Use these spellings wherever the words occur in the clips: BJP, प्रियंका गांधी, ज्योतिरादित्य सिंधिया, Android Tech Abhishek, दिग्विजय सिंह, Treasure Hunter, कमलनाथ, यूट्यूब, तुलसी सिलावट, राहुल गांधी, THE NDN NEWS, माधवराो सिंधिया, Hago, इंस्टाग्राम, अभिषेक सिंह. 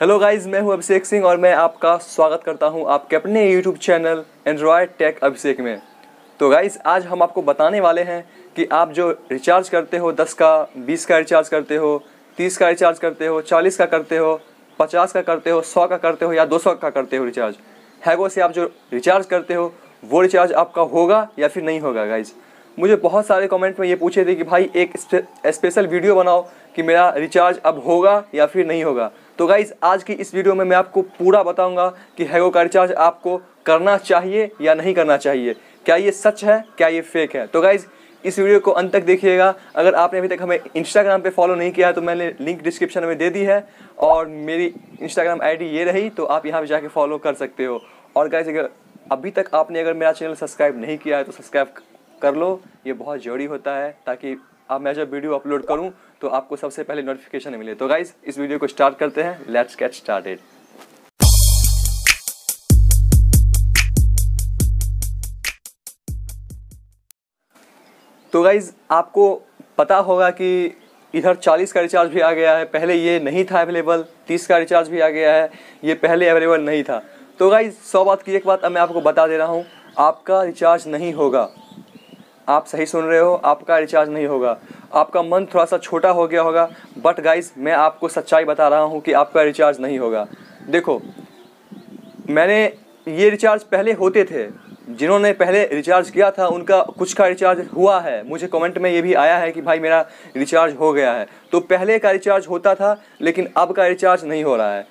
Hello guys, मैं हूं अभिषेक सिंह और मैं आपका स्वागत करता हूं आपके अपने यूट्यूब channel Android take Abhishek में। तो गाइज, आज हम आपको बताने वाले हैं कि आप जो रिचार्ज करते हो 10 का, 20 का रिचार्ज करते हो, 30 का रिचार्ज करते हो, 40 का करते हो, 50 का करते हो, 100 का करते हो या 200 का करते हो रिचार्ज, हैगो से आप जो रिचार्ज करते हो वो रिचार्ज आपका होगा या फिर नहीं होगा। गाइज, मुझे बहुत सारे कमेंट में ये पूछे थे कि भाई एक स्पेशल वीडियो बनाओ कि मेरा रिचार्ज अब होगा या फिर नहीं होगा। तो गाइज़, आज की इस वीडियो में मैं आपको पूरा बताऊंगा कि हैगो का रिचार्ज आपको करना चाहिए या नहीं करना चाहिए, क्या ये सच है, क्या ये फेक है। तो गाइज़, इस वीडियो को अंत तक देखिएगा। अगर आपने अभी तक हमें इंस्टाग्राम पे फॉलो नहीं किया है तो मैंने लिंक डिस्क्रिप्शन में दे दी है और मेरी इंस्टाग्राम आई डी ये रही, तो आप यहाँ पर जाके फॉलो कर सकते हो। और गाइज़, अगर अभी तक आपने मेरा चैनल सब्सक्राइब नहीं किया है तो सब्सक्राइब कर लो, ये बहुत ज़रूरी होता है ताकि अब मैं जब वीडियो अपलोड करूं तो आपको सबसे पहले नोटिफिकेशन मिले। तो गाइज, इस वीडियो को स्टार्ट करते हैं। Let's get started. तो गाइज, आपको पता होगा कि इधर 40 का रिचार्ज भी आ गया है, पहले ये नहीं था अवेलेबल। 30 का रिचार्ज भी आ गया है, ये पहले अवेलेबल नहीं था। तो गाइज, 100 बात की एक बात अब मैं आपको बता दे रहा हूँ, आपका रिचार्ज नहीं होगा। आप सही सुन रहे हो, आपका रिचार्ज नहीं होगा। आपका मन थोड़ा सा छोटा हो गया होगा, बट गाइज, मैं आपको सच्चाई बता रहा हूँ कि आपका रिचार्ज नहीं होगा। देखो, मैंने ये रिचार्ज पहले होते थे, जिन्होंने पहले रिचार्ज किया था उनका कुछ का रिचार्ज हुआ है। मुझे कमेंट में ये भी आया है कि भाई मेरा रिचार्ज हो गया है। तो पहले का रिचार्ज होता था लेकिन अब का रिचार्ज नहीं हो रहा है।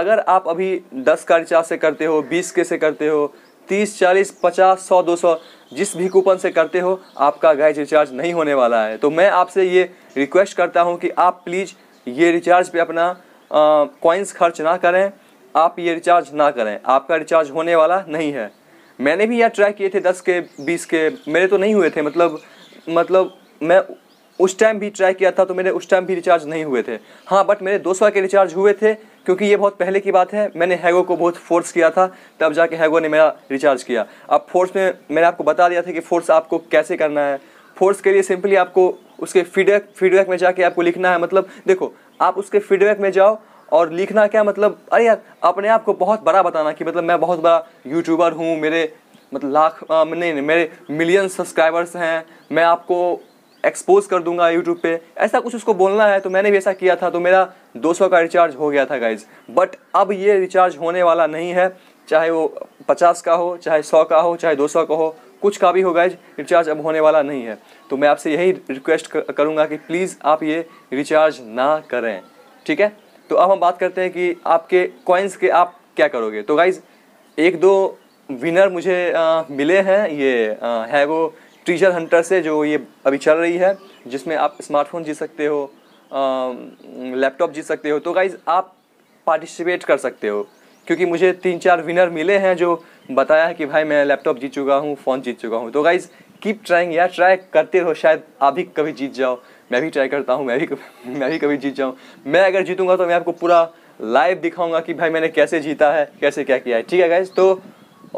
अगर आप अभी 10 का रिचार्ज से करते हो, 20 के से करते हो, 30, 40, 50, 100, 200 जिस भी कूपन से करते हो, आपका गाइज रिचार्ज नहीं होने वाला है। तो मैं आपसे ये रिक्वेस्ट करता हूं कि आप प्लीज़ ये रिचार्ज पे अपना कॉइन्स खर्च ना करें, आप ये रिचार्ज ना करें, आपका रिचार्ज होने वाला नहीं है। मैंने भी यह ट्राई किए थे 10 के, 20 के, मेरे तो नहीं हुए थे। मतलब मैं उस टाइम भी ट्राई किया था तो मेरे उस टाइम भी रिचार्ज नहीं हुए थे। हाँ, बट मेरे 200 के रिचार्ज हुए थे, क्योंकि ये बहुत पहले की बात है। मैंने हैगो को बहुत फोर्स किया था, तब जाके हैगो ने मेरा रिचार्ज किया। अब फोर्स में मैंने आपको बता दिया था कि फोर्स आपको कैसे करना है। फोर्स के लिए सिंपली आपको उसके फीडबैक में जाके आपको लिखना है। मतलब देखो, आप उसके फीडबैक में जाओ और लिखना क्या, मतलब अरे यार, अपने आप को बहुत बड़ा बताना कि मतलब मैं बहुत बड़ा यूट्यूबर हूँ, मेरे मतलब मेरे मिलियन सब्सक्राइबर्स हैं, मैं आपको एक्सपोज कर दूंगा यूट्यूब पे, ऐसा कुछ उसको बोलना है। तो मैंने भी ऐसा किया था, तो मेरा 200 का रिचार्ज हो गया था गाइज। बट अब ये रिचार्ज होने वाला नहीं है, चाहे वो 50 का हो, चाहे 100 का हो, चाहे 200 का हो, कुछ का भी हो गाइज, रिचार्ज अब होने वाला नहीं है। तो मैं आपसे यही रिक्वेस्ट करूँगा कि प्लीज़ आप ये रिचार्ज ना करें, ठीक है। तो अब हम बात करते हैं कि आपके कॉइन्स के आप क्या करोगे। तो गाइज, एक दो विनर मुझे मिले हैं, ये है वो ट्रेजर हंटर से जो ये अभी चल रही है, जिसमें आप स्मार्टफोन जीत सकते हो, लैपटॉप जीत सकते हो। तो गाइज़, आप पार्टिसिपेट कर सकते हो, क्योंकि मुझे 3-4 विनर मिले हैं जो बताया है कि भाई मैं लैपटॉप जीत चुका हूँ, फ़ोन जीत चुका हूँ। तो गाइज़, कीप ट्राइंग यार, ट्राई करते रहो, शायद आप भी कभी जीत जाओ। मैं भी ट्राई करता हूँ, मैं भी कभी जीत जाऊँ। मैं अगर जीतूँगा तो मैं आपको पूरा लाइव दिखाऊँगा कि भाई मैंने कैसे जीता है, कैसे क्या किया है, ठीक है गाइज़। तो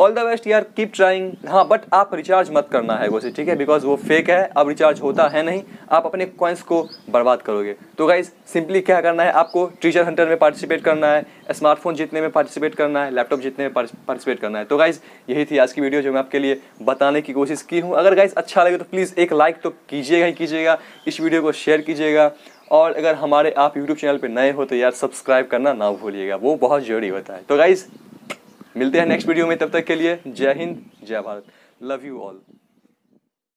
ऑल द बेस्ट यार, कीप ट्राइंग। हाँ, बट आप रिचार्ज मत करना है वो से, ठीक है, बिकॉज वो फेक है। अब रिचार्ज होता है नहीं, आप अपने कॉइन्स को बर्बाद करोगे। तो गाइज, सिंपली क्या करना है, आपको ट्रेजर हंटर में पार्टिसिपेट करना है, स्मार्टफोन जीतने में पार्टिसिपेट करना है, लैपटॉप जीतने में पार्टिसिपेट करना है। तो गाइज, यही थी आज की वीडियो जो मैं आपके लिए बताने की कोशिश की हूँ। अगर गाइज अच्छा लगे तो प्लीज़ एक लाइक तो कीजिएगा ही कीजिएगा, इस वीडियो को शेयर कीजिएगा, और अगर हमारे आप यूट्यूब चैनल पर नए हो तो यार सब्सक्राइब करना ना भूलिएगा, वो बहुत ज़रूरी होता है। तो गाइज, मिलते हैं नेक्स्ट वीडियो में, तब तक के लिए जय हिंद, जय भारत, लव यू ऑल।